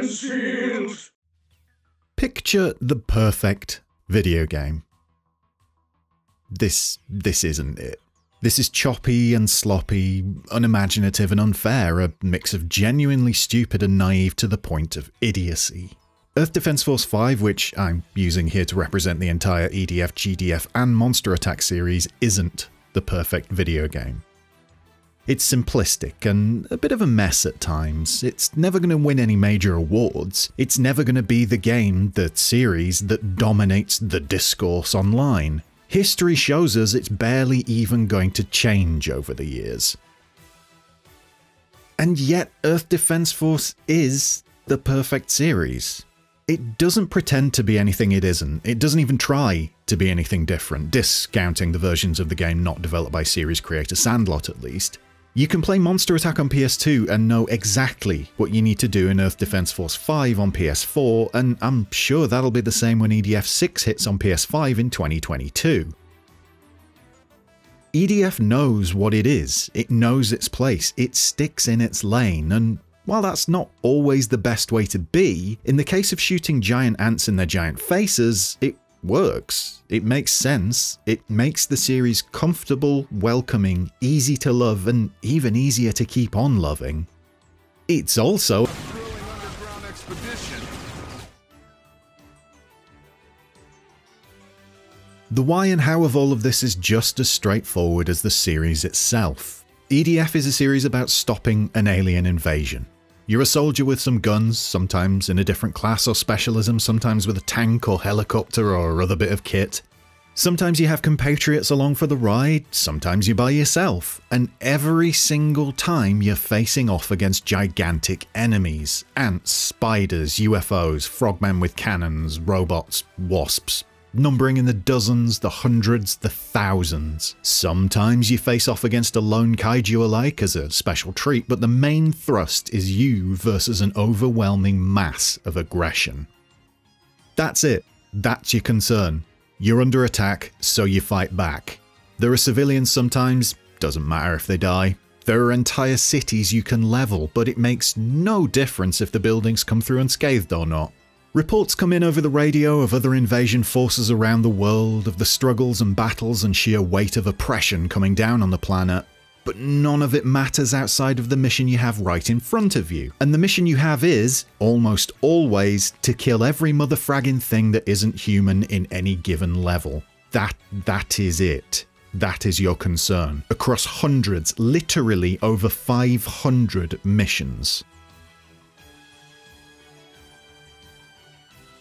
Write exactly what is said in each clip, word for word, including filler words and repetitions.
concealed. Picture the perfect video game. This, this isn't it. This is choppy and sloppy, unimaginative and unfair, a mix of genuinely stupid and naive to the point of idiocy. Earth Defence Force five, which I'm using here to represent the entire E D F, G D F and Monster Attack series, isn't the perfect video game. It's simplistic and a bit of a mess at times. It's never going to win any major awards. It's never going to be the game, the series, that dominates the discourse online. History shows us it's barely even going to change over the years. And yet Earth Defence Force is the perfect series. It doesn't pretend to be anything it isn't. It doesn't even try to be anything different, discounting the versions of the game not developed by series creator Sandlot at least. You can play Monster Attack on P S two and know exactly what you need to do in Earth Defence Force five on P S four, and I'm sure that'll be the same when E D F six hits on P S five in twenty twenty-two. E D F knows what it is, it knows its place, it sticks in its lane, and while that's not always the best way to be, in the case of shooting giant ants in their giant faces, it works. It makes sense. It makes the series comfortable, welcoming, easy to love, and even easier to keep on loving. It's also a thrilling underground expedition. The why and how of all of this is just as straightforward as the series itself. E D F is a series about stopping an alien invasion. You're a soldier with some guns, sometimes in a different class or specialism, sometimes with a tank or helicopter or other bit of kit. Sometimes you have compatriots along for the ride, sometimes you're by yourself, and every single time you're facing off against gigantic enemies. Ants, spiders, U F Os, frogmen with cannons, robots, wasps, numbering in the dozens, the hundreds, the thousands. Sometimes you face off against a lone kaiju alike as a special treat, but the main thrust is you versus an overwhelming mass of aggression. That's it. That's your concern. You're under attack, so you fight back. There are civilians sometimes, doesn't matter if they die. There are entire cities you can level, but it makes no difference if the buildings come through unscathed or not. Reports come in over the radio of other invasion forces around the world, of the struggles and battles and sheer weight of oppression coming down on the planet, but none of it matters outside of the mission you have right in front of you. And the mission you have is, almost always, to kill every motherfragging thing that isn't human in any given level. That, that is it. That is your concern. Across hundreds, literally over five hundred missions.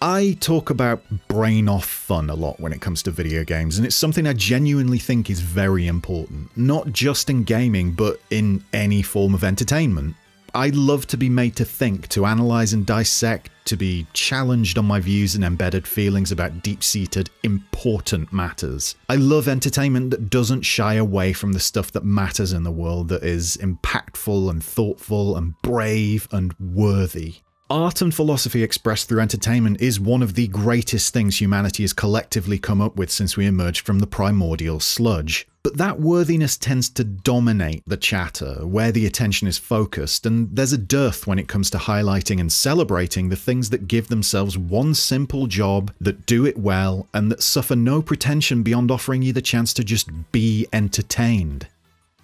I talk about brain-off fun a lot when it comes to video games, and it's something I genuinely think is very important, not just in gaming, but in any form of entertainment. I love to be made to think, to analyse and dissect, to be challenged on my views and embedded feelings about deep-seated, important matters. I love entertainment that doesn't shy away from the stuff that matters in the world, that is impactful and thoughtful and brave and worthy. Art and philosophy expressed through entertainment is one of the greatest things humanity has collectively come up with since we emerged from the primordial sludge. But that worthiness tends to dominate the chatter, where the attention is focused, and there's a dearth when it comes to highlighting and celebrating the things that give themselves one simple job, that do it well, and that suffer no pretension beyond offering you the chance to just be entertained.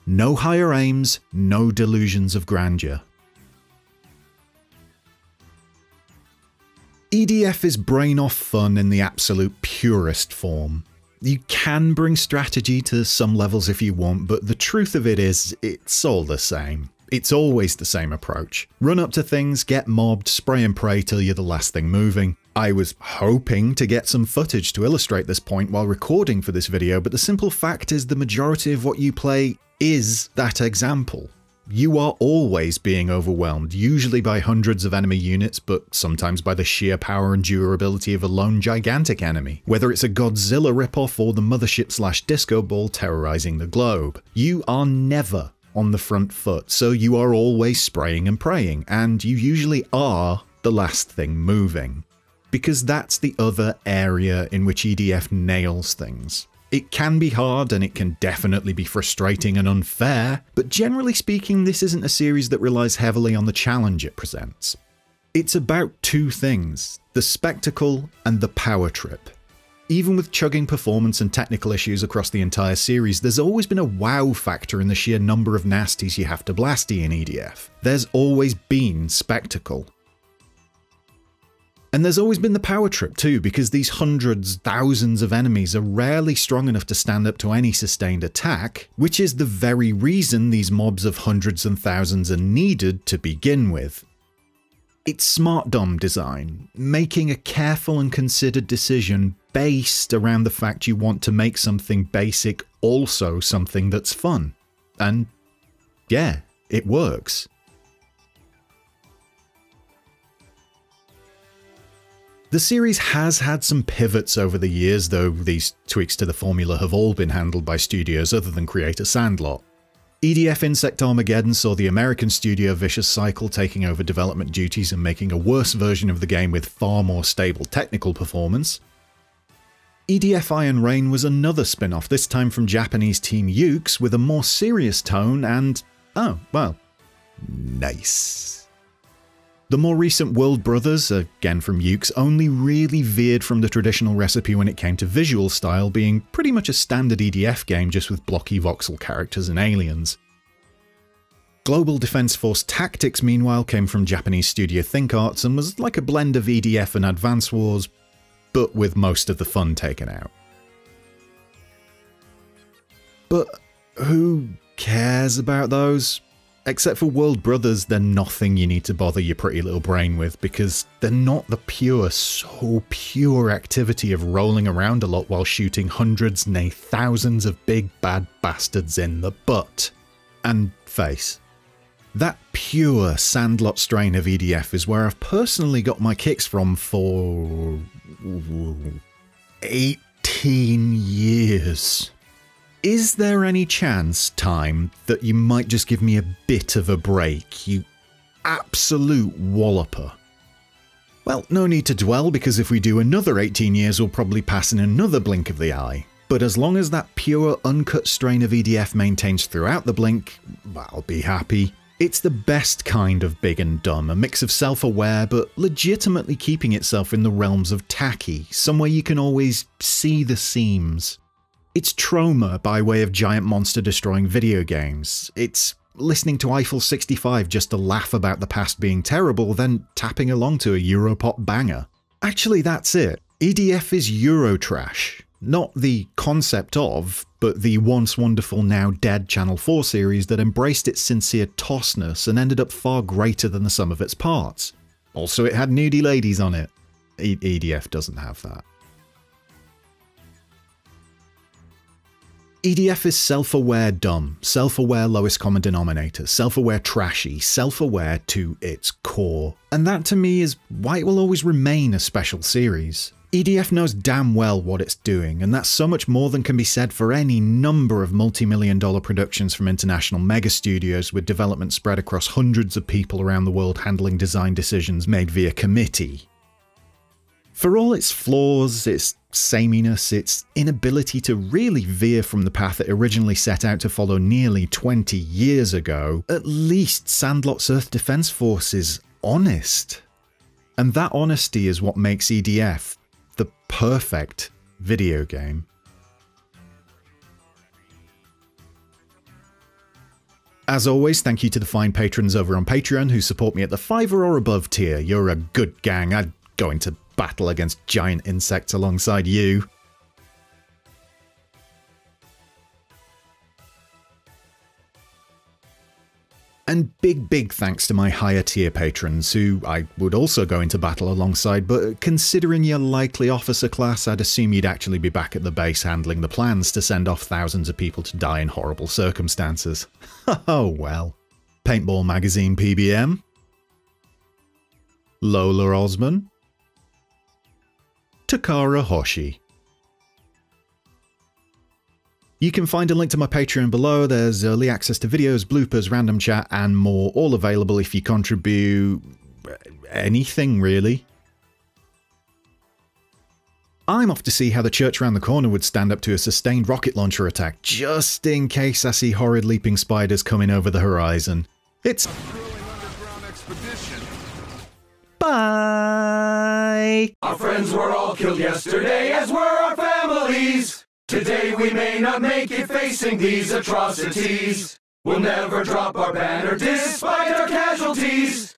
No higher aims, no delusions of grandeur. E D F is brain-off fun in the absolute purest form. You can bring strategy to some levels if you want, but the truth of it is, it's all the same. It's always the same approach. Run up to things, get mobbed, spray and pray till you're the last thing moving. I was hoping to get some footage to illustrate this point while recording for this video, but the simple fact is the majority of what you play is that example. You are always being overwhelmed, usually by hundreds of enemy units, but sometimes by the sheer power and durability of a lone gigantic enemy. Whether it's a Godzilla ripoff or the mothership slash disco ball terrorizing the globe, you are never on the front foot, so you are always spraying and praying, and you usually are the last thing moving. Because that's the other area in which E D F nails things. It can be hard and it can definitely be frustrating and unfair, but generally speaking, this isn't a series that relies heavily on the challenge it presents. It's about two things, the spectacle and the power trip. Even with chugging performance and technical issues across the entire series, there's always been a wow factor in the sheer number of nasties you have to blasty in E D F. There's always been spectacle. And there's always been the power trip too, because these hundreds, thousands of enemies are rarely strong enough to stand up to any sustained attack, which is the very reason these mobs of hundreds and thousands are needed to begin with. It's smart dom design, making a careful and considered decision based around the fact you want to make something basic also something that's fun. And yeah, it works. The series has had some pivots over the years, though these tweaks to the formula have all been handled by studios other than creator Sandlot. E D F Insect Armageddon saw the American studio Vicious Cycle taking over development duties and making a worse version of the game with far more stable technical performance. E D F Iron Rain was another spin-off, this time from Japanese Team Yuke's, with a more serious tone and, oh, well, nice. The more recent World Brothers, again from Yuke's, only really veered from the traditional recipe when it came to visual style, being pretty much a standard E D F game just with blocky voxel characters and aliens. Global Defence Force Tactics, meanwhile, came from Japanese studio Think Arts and was like a blend of E D F and Advance Wars, but with most of the fun taken out. But who cares about those? Except for World Brothers, they're nothing you need to bother your pretty little brain with, because they're not the pure, so pure activity of rolling around a lot while shooting hundreds, nay thousands of big bad bastards in the butt and face. That pure Sandlot strain of E D F is where I've personally got my kicks from for eighteen years. Is there any chance, time, that you might just give me a bit of a break, you absolute walloper? Well, no need to dwell, because if we do another eighteen years, we'll probably pass in another blink of the eye. But as long as that pure, uncut strain of E D F maintains throughout the blink, I'll be happy. It's the best kind of big and dumb, a mix of self-aware, but legitimately keeping itself in the realms of tacky, somewhere you can always see the seams. It's trauma by way of giant monster-destroying video games. It's listening to Eiffel sixty-five just to laugh about the past being terrible, then tapping along to a Europop banger. Actually, that's it. E D F is Eurotrash. Not the concept of, but the once wonderful, now dead Channel four series that embraced its sincere tossness and ended up far greater than the sum of its parts. Also, it had nudie ladies on it. E- EDF doesn't have that. E D F is self-aware dumb, self-aware lowest common denominator, self-aware trashy, self-aware to its core. And that to me is why it will always remain a special series. E D F knows damn well what it's doing, and that's so much more than can be said for any number of multi-million dollar productions from international mega studios, with development spread across hundreds of people around the world handling design decisions made via committee. For all its flaws, its sameness, its inability to really veer from the path it originally set out to follow nearly twenty years ago, at least Sandlot's Earth Defence Force is honest. And that honesty is what makes E D F the perfect video game. As always, thank you to the fine patrons over on Patreon who support me at the fiver or above tier. You're a good gang. I'd go into battle against giant insects alongside you. And big, big thanks to my higher tier patrons, who I would also go into battle alongside, but considering your likely officer class, I'd assume you'd actually be back at the base handling the plans to send off thousands of people to die in horrible circumstances. Oh well. Paintball Magazine P B M. Lola Osman. Takara Hoshi. You can find a link to my Patreon below. There's early access to videos, bloopers, random chat, and more, all available if you contribute anything, really. I'm off to see how the church around the corner would stand up to a sustained rocket launcher attack, just in case I see horrid leaping spiders coming over the horizon. It's... Bye! Our friends were all killed yesterday, as were our families. Today we may not make it facing these atrocities. We'll never drop our banner despite our casualties.